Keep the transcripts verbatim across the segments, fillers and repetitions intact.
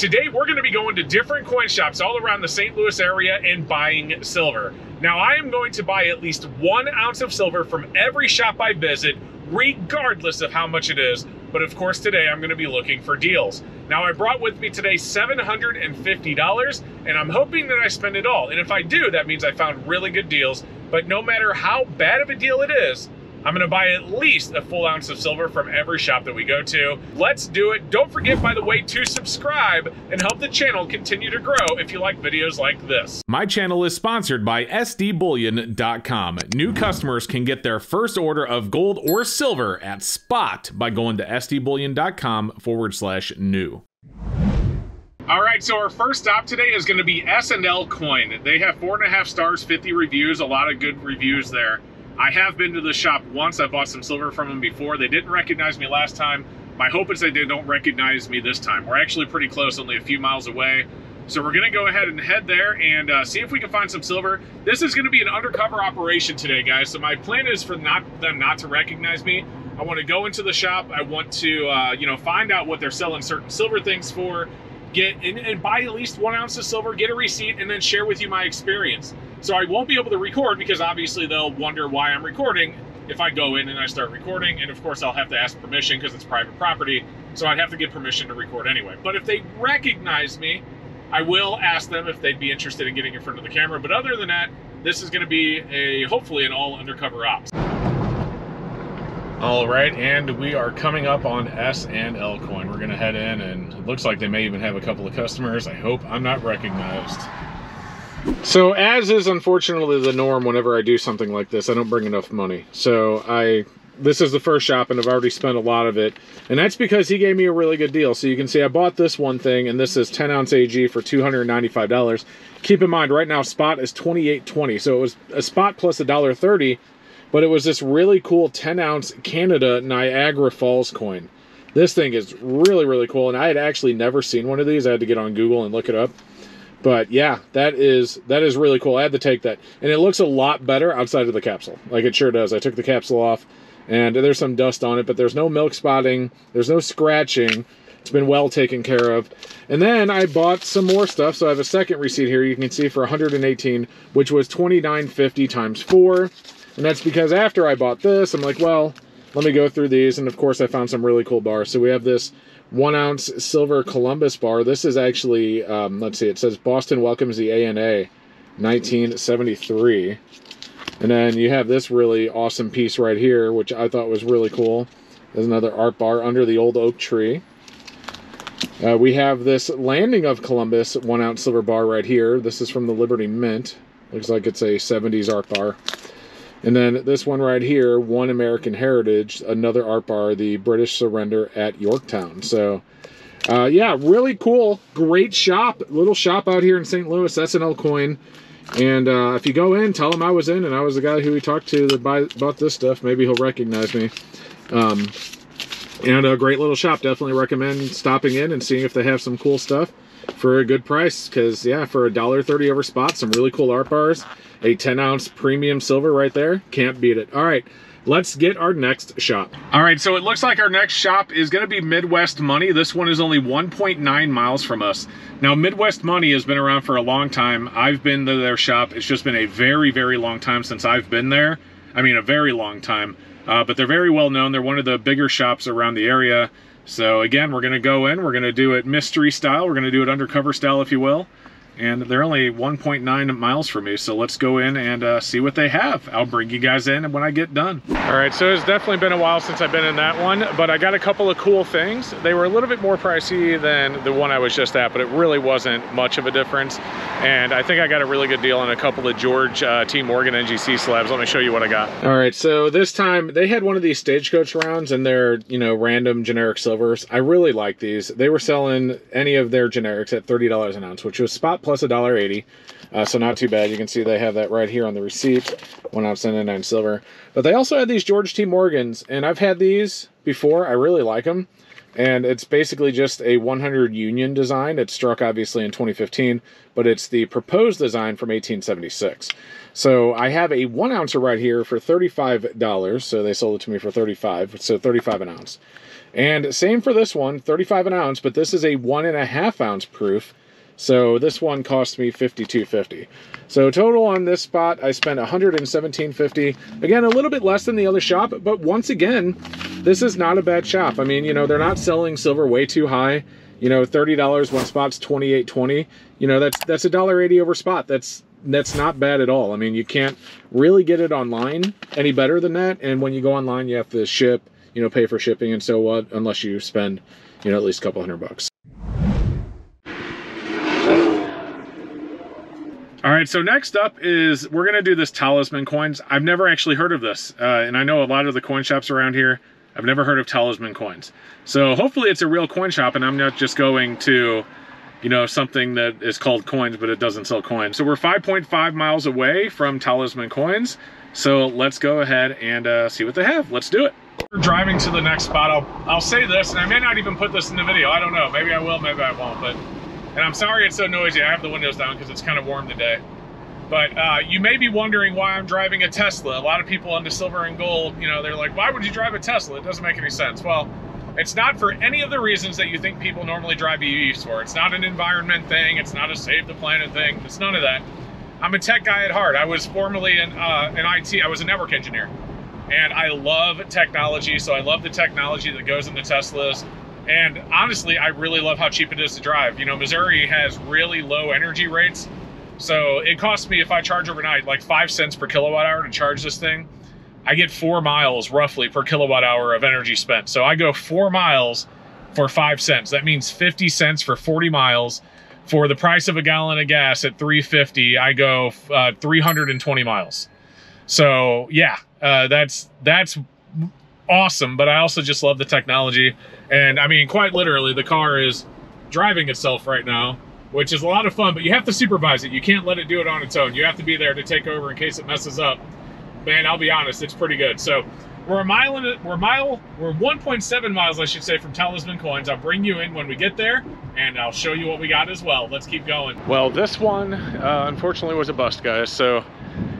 Today, we're going to be going to different coin shops all around the Saint Louis area and buying silver. Now, I am going to buy at least one ounce of silver from every shop I visit, regardless of how much it is. But of course, today I'm going to be looking for deals. Now, I brought with me today seven hundred fifty dollars, and I'm hoping that I spend it all. And if I do, that means I found really good deals. But no matter how bad of a deal it is, I'm gonna buy at least a full ounce of silver from every shop that we go to. Let's do it. Don't forget, by the way, to subscribe and help the channel continue to grow if you like videos like this. My channel is sponsored by S D bullion dot com. New customers can get their first order of gold or silver at spot by going to S D bullion dot com forward slash new. All right, so our first stop today is gonna be S and L Coin. They have four and a half stars, fifty reviews, a lot of good reviews there. I have been to the shop once. I bought some silver from them before. They didn't recognize me last time. My hope is they don't recognize me this time. We're actually pretty close, only a few miles away. So we're gonna go ahead and head there and uh, see if we can find some silver. This is gonna be an undercover operation today, guys. So my plan is for not them not to recognize me. I wanna go into the shop. I want to uh, you know, find out what they're selling certain silver things for, get and, and buy at least one ounce of silver, get a receipt, and then share with you my experience. So I won't be able to record because obviously they'll wonder why I'm recording if I go in and I start recording. And of course I'll have to ask permission because it's private property. So I'd have to get permission to record anyway. But if they recognize me, I will ask them if they'd be interested in getting in front of the camera. But other than that, this is gonna be a, hopefully an all undercover ops. All right, and we are coming up on S and L Coin. We're gonna head in, and it looks like they may even have a couple of customers. I hope I'm not recognized. So as is unfortunately the norm whenever I do something like this, I don't bring enough money. So I, this is the first shop and I've already spent a lot of it. And that's because he gave me a really good deal. So you can see I bought this one thing, and this is ten ounce A G for two hundred ninety-five dollars. Keep in mind right now spot is twenty-eight twenty. So it was a spot plus a dollar thirty, but it was this really cool ten ounce Canada Niagara Falls coin. This thing is really, really cool. And I had actually never seen one of these. I had to get on Google and look it up. But yeah, that is that is really cool. I had to take that. And it looks a lot better outside of the capsule. Like it sure does. I took the capsule off and there's some dust on it, but there's no milk spotting. There's no scratching. It's been well taken care of. And then I bought some more stuff. So I have a second receipt here you can see for one hundred eighteen, which was twenty-nine fifty times four. And that's because after I bought this, I'm like, well, let me go through these. And of course I found some really cool bars. So we have this one ounce silver Columbus bar. This is actually, um, let's see, it says Boston welcomes the A N A nineteen seventy-three. And then you have this really awesome piece right here, which I thought was really cool. There's another art bar, Under the Old Oak Tree. Uh, we have this Landing of Columbus one ounce silver bar right here. This is from the Liberty Mint. Looks like it's a seventies art bar. And then this one right here, One American Heritage, another art bar, the British Surrender at Yorktown. So, uh, yeah, really cool, great shop, little shop out here in Saint Louis, S and L Coin. And uh, if you go in, tell him I was in and I was the guy who he talked to that buy, bought this stuff. Maybe he'll recognize me. Um, and a great little shop. Definitely recommend stopping in and seeing if they have some cool stuff for a good price, because yeah, for a dollar thirty over spot, some really cool art bars, a ten ounce premium silver right there, can't beat it. All right, let's get our next shop. All right, so it looks like our next shop is going to be Midwest Money. This one is only one point nine miles from us. Now, Midwest Money has been around for a long time. I've been to their shop. It's just been a very, very long time since I've been there. I mean, a very long time, uh, but they're very well known. They're one of the bigger shops around the area. So again, we're going to go in, we're going to do it mystery style, we're going to do it undercover style, if you will. And they're only one point nine miles from me, so let's go in and uh, see what they have. I'll bring you guys in when I get done. All right, so it's definitely been a while since I've been in that one, but I got a couple of cool things. They were a little bit more pricey than the one I was just at, but it really wasn't much of a difference. And I think I got a really good deal on a couple of George uh, T. Morgan N G C slabs. Let me show you what I got. All right, so this time they had one of these stagecoach rounds, and they're, you know, random generic silvers. I really like these. They were selling any of their generics at thirty dollars an ounce, which was spot plus a dollar eighty, uh, so not too bad. You can see they have that right here on the receipt, one ounce ninety-nine silver. But they also had these George T. Morgans, and I've had these before. I really like them, and it's basically just a one hundred Union design. It struck obviously in twenty fifteen, but it's the proposed design from eighteen seventy-six. So I have a one ouncer right here for thirty-five dollars. So they sold it to me for thirty-five, so thirty-five an ounce. And same for this one, thirty-five an ounce, but this is a one and a half ounce proof. So this one cost me fifty-two fifty. So total on this spot, I spent one hundred seventeen fifty. Again, a little bit less than the other shop, but once again, this is not a bad shop. I mean, you know, they're not selling silver way too high. You know, thirty dollars one spot's twenty-eight twenty. You know, that's that's a dollar eighty over spot. That's that's not bad at all. I mean, you can't really get it online any better than that. And when you go online, you have to ship, you know, pay for shipping and so what, unless you spend, you know, at least a couple hundred bucks. All right, so next up is, we're gonna do this Talisman Coins. I've never actually heard of this, uh, and I know a lot of the coin shops around here, I've never heard of Talisman Coins. So hopefully it's a real coin shop and I'm not just going to, you know, something that is called coins, but it doesn't sell coins. So we're five point five miles away from Talisman Coins. So let's go ahead and uh, see what they have. Let's do it. We're driving to the next spot. I'll, I'll say this, and I may not even put this in the video. I don't know, maybe I will, maybe I won't, but. And I'm sorry it's so noisy, I have the windows down because it's kind of warm today. But uh, you may be wondering why I'm driving a Tesla. A lot of people into silver and gold, you know, they're like, why would you drive a Tesla? It doesn't make any sense. Well, it's not for any of the reasons that you think people normally drive E Vs for. It's not an environment thing. It's not a save the planet thing. It's none of that. I'm a tech guy at heart. I was formerly in, uh, in I T. I was a network engineer. And I love technology, so I love the technology that goes into Teslas. And honestly, I really love how cheap it is to drive. You know, Missouri has really low energy rates. So it costs me, if I charge overnight, like five cents per kilowatt hour to charge this thing. I get four miles roughly per kilowatt hour of energy spent. So I go four miles for five cents. That means fifty cents for forty miles. For the price of a gallon of gas at three fifty, I go uh, three hundred twenty miles. So yeah, uh, that's, that's awesome. But I also just love the technology. And I mean, quite literally, the car is driving itself right now, which is a lot of fun, but you have to supervise it. You can't let it do it on its own. You have to be there to take over in case it messes up. Man, I'll be honest, it's pretty good. So we're a mile, in it, we're a mile, we're one point seven miles, I should say, from Talisman Coins. I'll bring you in when we get there, and I'll show you what we got as well. Let's keep going. Well, this one, uh, unfortunately, was a bust, guys. So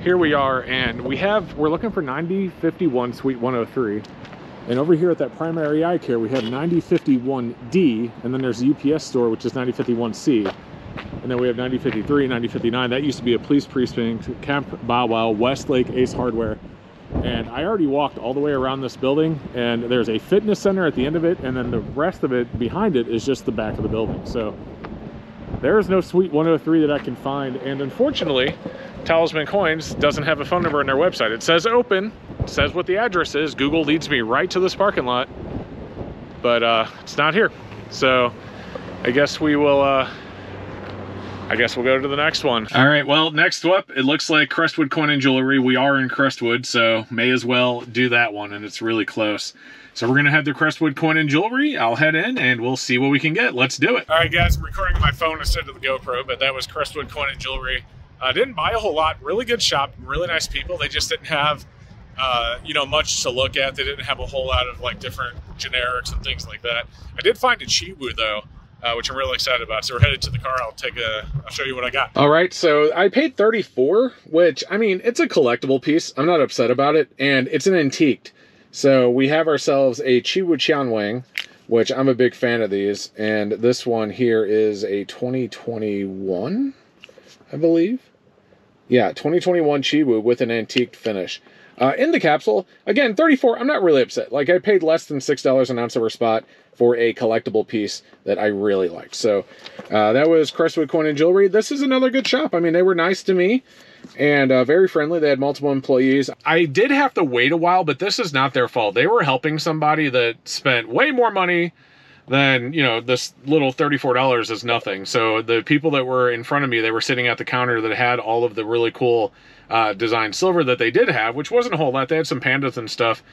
here we are, and we have, we're looking for ninety fifty-one Suite one oh three. And over here at that primary eye care, we have ninety fifty-one D, and then there's the U P S store, which is ninety fifty-one C. And then we have ninety fifty-three, ninety fifty-nine. That used to be a police precinct, Camp Bow Wow, Westlake Ace Hardware. And I already walked all the way around this building, and there's a fitness center at the end of it, and then the rest of it behind it is just the back of the building. So there is no Suite one oh three that I can find. And unfortunately, Talisman Coins doesn't have a phone number on their website. It says open, it says what the address is. Google leads me right to this parking lot, but uh, it's not here. So I guess we will, uh, I guess we'll go to the next one. All right, well, next up, it looks like Crestwood Coin and Jewelry. We are in Crestwood, so may as well do that one, and it's really close. So we're gonna have the Crestwood Coin and Jewelry. I'll head in and we'll see what we can get. Let's do it. All right, guys, I'm recording my phone instead of the GoPro, but that was Crestwood Coin and Jewelry. I uh, didn't buy a whole lot. Really good shop, really nice people. They just didn't have, uh, you know, much to look at. They didn't have a whole lot of like different generics and things like that. I did find a Chiwoo though, uh, which I'm really excited about. So we're headed to the car. I'll take a, I'll show you what I got. All right, so I paid thirty-four, which I mean, it's a collectible piece. I'm not upset about it, and it's an antiqued. So we have ourselves a Chiwoo Cheonwang, which I'm a big fan of these. And this one here is a twenty twenty-one, I believe. Yeah, twenty twenty-one Chiwoo with an antique finish. Uh, in the capsule, again, thirty-four, I'm not really upset. Like, I paid less than six dollars an ounce over spot for a collectible piece that I really liked. So uh, that was Crestwood Coin and Jewelry. This is another good shop. I mean, they were nice to me and uh, very friendly. They had multiple employees. I did have to wait a while, but this is not their fault. They were helping somebody that spent way more money than, you know, this little thirty-four dollars is nothing. So the people that were in front of me, they were sitting at the counter that had all of the really cool uh, design silver that they did have, which wasn't a whole lot. They had some pandas and stuff,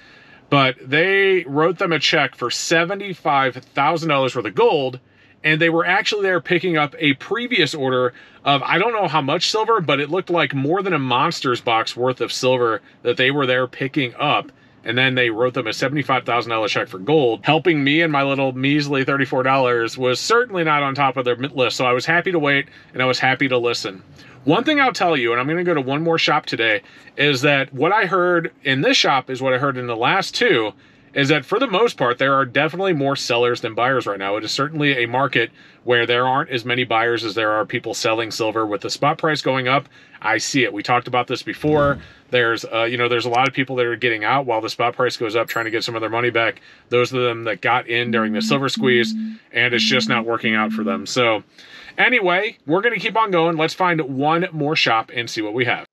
but they wrote them a check for seventy-five thousand dollars worth of gold. And they were actually there picking up a previous order of, I don't know how much silver, but it looked like more than a Monsters box worth of silver that they were there picking up. And then they wrote them a seventy-five thousand dollar check for gold. Helping me and my little measly thirty-four dollars was certainly not on top of their list. So I was happy to wait and I was happy to listen. One thing I'll tell you, and I'm going to go to one more shop today, is that what I heard in this shop is what I heard in the last two. is that for the most part, there are definitely more sellers than buyers right now. It is certainly a market where there aren't as many buyers as there are people selling silver. With the spot price going up, I see it. We talked about this before. Mm. There's, uh, you know, there's a lot of people that are getting out while the spot price goes up, trying to get some of their money back. Those of them that got in during the silver squeeze, and it's just not working out for them. So anyway, we're going to keep on going. Let's find one more shop and see what we have.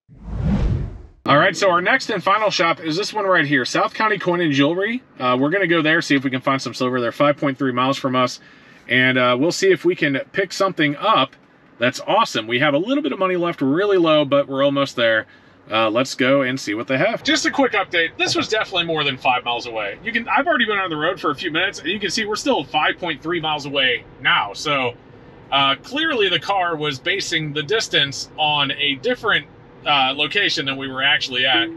All right, so our next and final shop is this one right here, South County Coin and Jewelry. Uh, we're going to go there, see if we can find some silver. They're five point three miles from us, and uh, we'll see if we can pick something up that's awesome. We have a little bit of money left, really low, but we're almost there. Uh, let's go and see what they have. Just a quick update. This was definitely more than five miles away. You can, I've already been on the road for a few minutes, and you can see we're still five point three miles away now. So uh, clearly the car was basing the distance on a different Uh, location than we were actually at,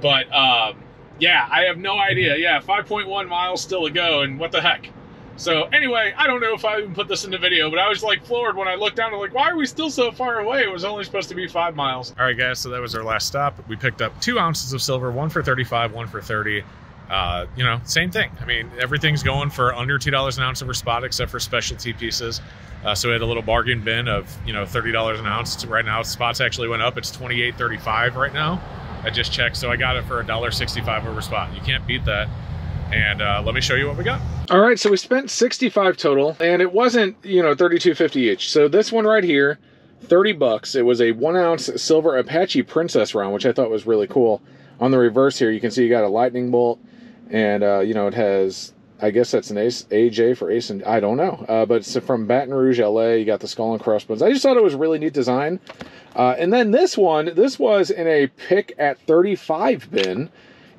but um, yeah, I have no idea. Yeah, five point one miles still to go, and what the heck. So anyway, I don't know if I even put this in the video, but I was like floored when I looked down. I'm like, why are we still so far away? It was only supposed to be five miles. All right, guys, so that was our last stop. We picked up two ounces of silver, one for thirty-five, one for thirty. Uh, you know, same thing. I mean, everything's going for under two dollars an ounce over spot, except for specialty pieces. Uh, so we had a little bargain bin of, you know, thirty dollars an ounce. Right now, spots actually went up. It's twenty-eight thirty-five right now. I just checked. So I got it for one dollar sixty-five over spot. You can't beat that. And uh, let me show you what we got. All right. So we spent sixty-five total, and it wasn't, you know, thirty-two fifty each. So this one right here, thirty bucks. It was a one ounce silver Apache princess round, which I thought was really cool. On the reverse here, you can see you got a lightning bolt. And, uh, you know, it has, I guess that's an ace, A J for ace, and I don't know. Uh, but it's from Baton Rouge, L A. You got the skull and crossbones. I just thought it was a really neat design. Uh, and then this one, this was in a pick at thirty-five bin.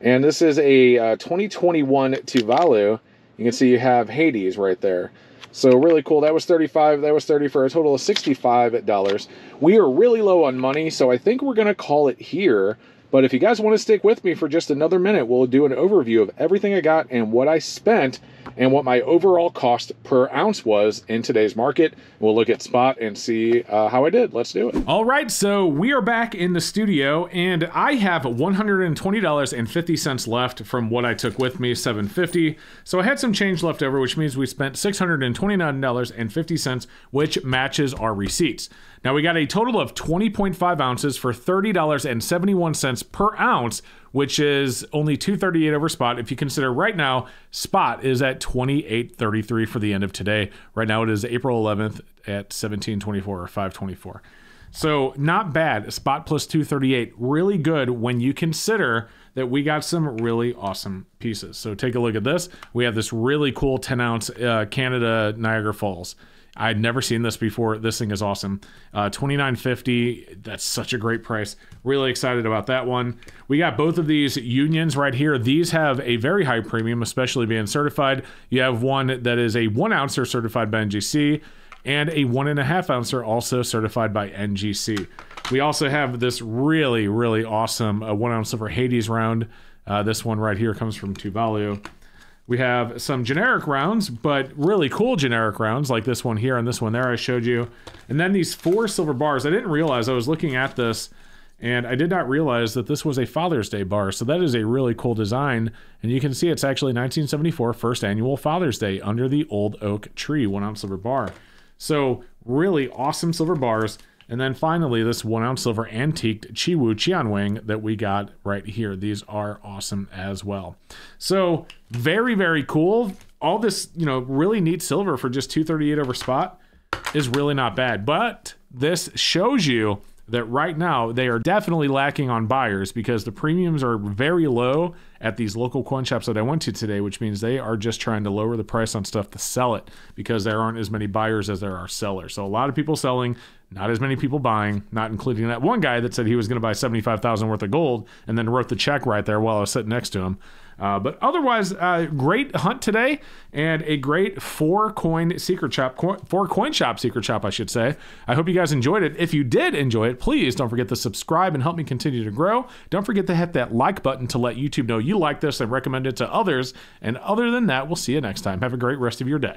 And this is a uh, twenty twenty-one Tuvalu. You can see you have Hades right there. So really cool. That was thirty-five. That was thirty for a total of sixty-five dollars. We are really low on money, so I think we're going to call it here. But if you guys want to stick with me for just another minute, we'll do an overview of everything I got and what I spent and what my overall cost per ounce was in today's market. We'll look at spot and see uh, how I did. Let's do it. All right, so we are back in the studio, and I have one hundred twenty dollars and fifty cents left from what I took with me, seven fifty. So I had some change left over, which means we spent six hundred twenty-nine dollars and fifty cents, which matches our receipts. Now we got a total of twenty point five ounces for thirty dollars and seventy-one cents per ounce, which is only two thirty-eight over spot. If you consider right now, spot is at twenty-eight thirty-three for the end of today. Right now it is April eleventh at seventeen twenty-four or five twenty-four. So not bad, spot plus two thirty-eight, really good when you consider that we got some really awesome pieces. So take a look at this. We have this really cool ten ounce uh, Canada Niagara Falls. I'd never seen this before. This thing is awesome. Uh, twenty-nine fifty, that's such a great price. Really excited about that one. We got both of these unions right here. These have a very high premium, especially being certified. You have one that is a one ouncer certified by N G C and a one and a half ouncer also certified by N G C. We also have this really, really awesome uh, one ounce silver Hades round. Uh, this one right here comes from Tuvalu. We have some generic rounds, but really cool generic rounds like this one here and this one there I showed you. And then these four silver bars. I didn't realize, I was looking at this and I did not realize that this was a Father's Day bar. So that is a really cool design. And you can see it's actually nineteen seventy-four first annual Father's Day under the old oak tree, one ounce silver bar. So really awesome silver bars. And then finally, this one ounce silver antiqued Chiwoo Cheonwang that we got right here. These are awesome as well. So very, very cool. All this, you know, really neat silver for just two thirty-eight over spot is really not bad. But this shows you that right now they are definitely lacking on buyers because the premiums are very low at these local coin shops that I went to today, which means they are just trying to lower the price on stuff to sell it because there aren't as many buyers as there are sellers. So a lot of people selling, not as many people buying, not including that one guy that said he was going to buy seventy-five thousand worth of gold and then wrote the check right there while I was sitting next to him. Uh, but otherwise, uh, great hunt today and a great four coin secret shop, co four coin shop secret shop, I should say. I hope you guys enjoyed it. If you did enjoy it, please don't forget to subscribe and help me continue to grow. Don't forget to hit that like button to let YouTube know you like this and recommend it to others. And other than that, we'll see you next time. Have a great rest of your day.